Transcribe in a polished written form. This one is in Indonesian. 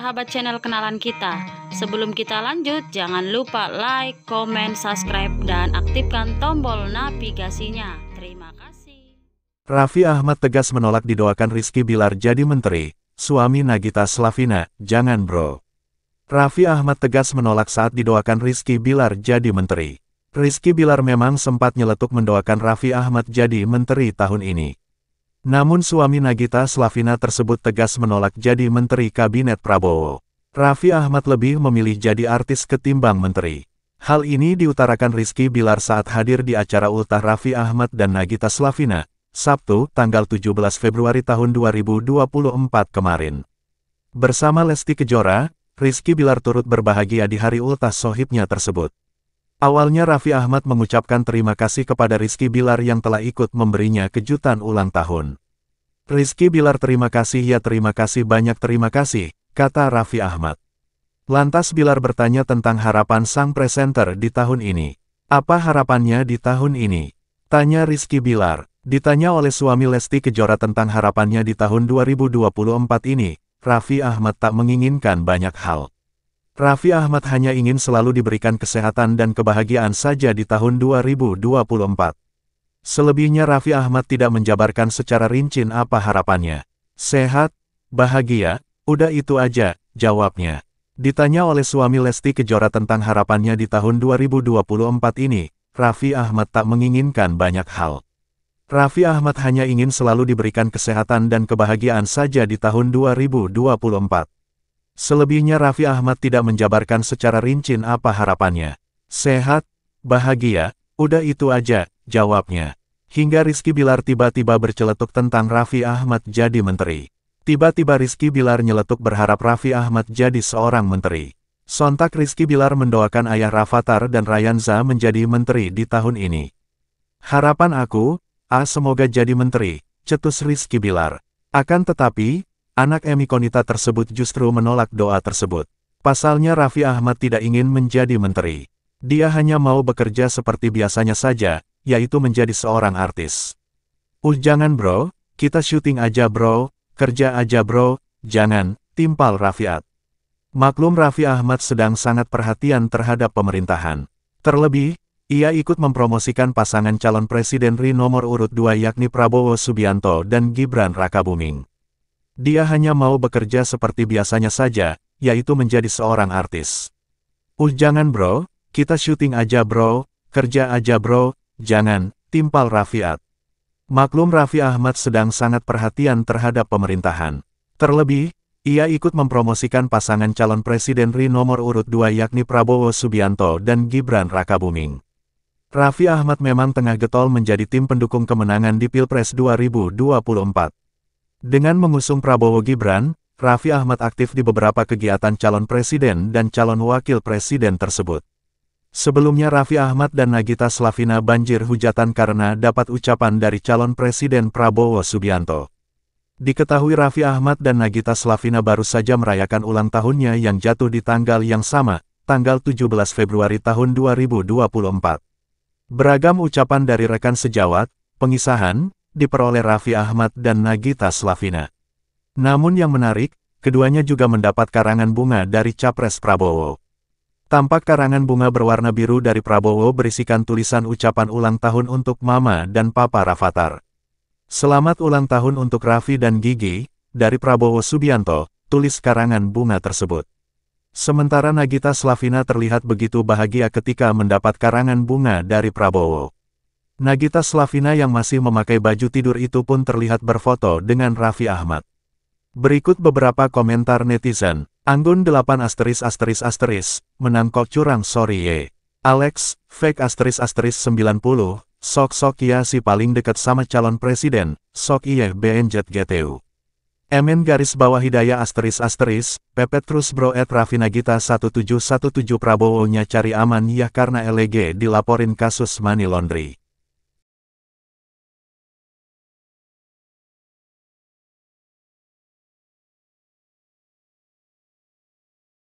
sahabat channel kenalan kita. Sebelum kita lanjut, jangan lupa like, komen, subscribe, dan aktifkan tombol navigasinya. Terima kasih. Raffi Ahmad tegas menolak didoakan Rizky Bilar jadi menteri. Suami Nagita Slavina, jangan bro. Raffi Ahmad tegas menolak saat didoakan Rizky Bilar jadi menteri. Rizky Bilar memang sempat nyeletuk mendoakan Raffi Ahmad jadi menteri tahun ini. Namun suami Nagita Slavina tersebut tegas menolak jadi menteri kabinet Prabowo. Raffi Ahmad lebih memilih jadi artis ketimbang menteri. Hal ini diutarakan Rizky Bilar saat hadir di acara ultah Raffi Ahmad dan Nagita Slavina, Sabtu, tanggal 17 Februari tahun 2024 kemarin. Bersama Lesti Kejora, Rizky Bilar turut berbahagia di hari ultah sohibnya tersebut. Awalnya Raffi Ahmad mengucapkan terima kasih kepada Rizky Bilar yang telah ikut memberinya kejutan ulang tahun. Rizky Bilar terima kasih ya terima kasih banyak terima kasih, kata Raffi Ahmad. Lantas Bilar bertanya tentang harapan sang presenter di tahun ini. Apa harapannya di tahun ini? Tanya Rizky Bilar. Ditanya oleh suami Lesti Kejora tentang harapannya di tahun 2024 ini, Raffi Ahmad tak menginginkan banyak hal. Raffi Ahmad hanya ingin selalu diberikan kesehatan dan kebahagiaan saja di tahun 2024. Selebihnya Raffi Ahmad tidak menjabarkan secara rinci apa harapannya. Sehat, bahagia, udah itu aja, jawabnya. Ditanya oleh suami Lesti Kejora tentang harapannya di tahun 2024 ini, Raffi Ahmad tak menginginkan banyak hal. Raffi Ahmad hanya ingin selalu diberikan kesehatan dan kebahagiaan saja di tahun 2024. Selebihnya Raffi Ahmad tidak menjabarkan secara rinci apa harapannya. Sehat, bahagia, udah itu aja, jawabnya. Hingga Rizky Bilar tiba-tiba berceletuk tentang Raffi Ahmad jadi menteri. Tiba-tiba Rizky Bilar nyeletuk berharap Raffi Ahmad jadi seorang menteri. Sontak Rizky Bilar mendoakan ayah Rafathar dan Rayanza menjadi menteri di tahun ini. Harapan aku, semoga jadi menteri, cetus Rizky Bilar. Akan tetapi, anak Emmy Konita tersebut justru menolak doa tersebut. Pasalnya Raffi Ahmad tidak ingin menjadi menteri. Dia hanya mau bekerja seperti biasanya saja, yaitu menjadi seorang artis. Jangan bro, kita syuting aja bro, kerja aja bro, jangan, timpal Raffiat. Maklum Raffi Ahmad sedang sangat perhatian terhadap pemerintahan. Terlebih, ia ikut mempromosikan pasangan calon presiden RI nomor urut 2 yakni Prabowo Subianto dan Gibran Rakabuming. Dia hanya mau bekerja seperti biasanya saja, yaitu menjadi seorang artis. Jangan bro, kita syuting aja bro, kerja aja bro, jangan, timpal Raffiat. Maklum Raffi Ahmad sedang sangat perhatian terhadap pemerintahan. Terlebih, ia ikut mempromosikan pasangan calon presiden RI nomor urut 2 yakni Prabowo Subianto dan Gibran Rakabuming. Raffi Ahmad memang tengah getol menjadi tim pendukung kemenangan di Pilpres 2024. Dengan mengusung Prabowo Gibran, Raffi Ahmad aktif di beberapa kegiatan calon presiden dan calon wakil presiden tersebut. Sebelumnya Raffi Ahmad dan Nagita Slavina banjir hujatan karena dapat ucapan dari calon presiden Prabowo Subianto. Diketahui Raffi Ahmad dan Nagita Slavina baru saja merayakan ulang tahunnya yang jatuh di tanggal yang sama, tanggal 17 Februari tahun 2024. Beragam ucapan dari rekan sejawat, pengisahan, diperoleh Raffi Ahmad dan Nagita Slavina. Namun yang menarik, keduanya juga mendapat karangan bunga dari Capres Prabowo. Tampak karangan bunga berwarna biru dari Prabowo berisikan tulisan ucapan ulang tahun untuk Mama dan Papa Rafathar. Selamat ulang tahun untuk Raffi dan Gigi, dari Prabowo Subianto, tulis karangan bunga tersebut. Sementara Nagita Slavina terlihat begitu bahagia ketika mendapat karangan bunga dari Prabowo. Nagita Slavina yang masih memakai baju tidur itu pun terlihat berfoto dengan Raffi Ahmad. Berikut beberapa komentar netizen. Anggun 8*****, menangkok curang sorry ye. Alex, fake ****90, sok-sok iya si paling deket sama calon presiden, sok iya BNJ GTU. MN_Hidayah ****, pepet terus bro at Raffi Nagita 1717 Prabowo nya cari aman ya karena LG dilaporin kasus money laundry.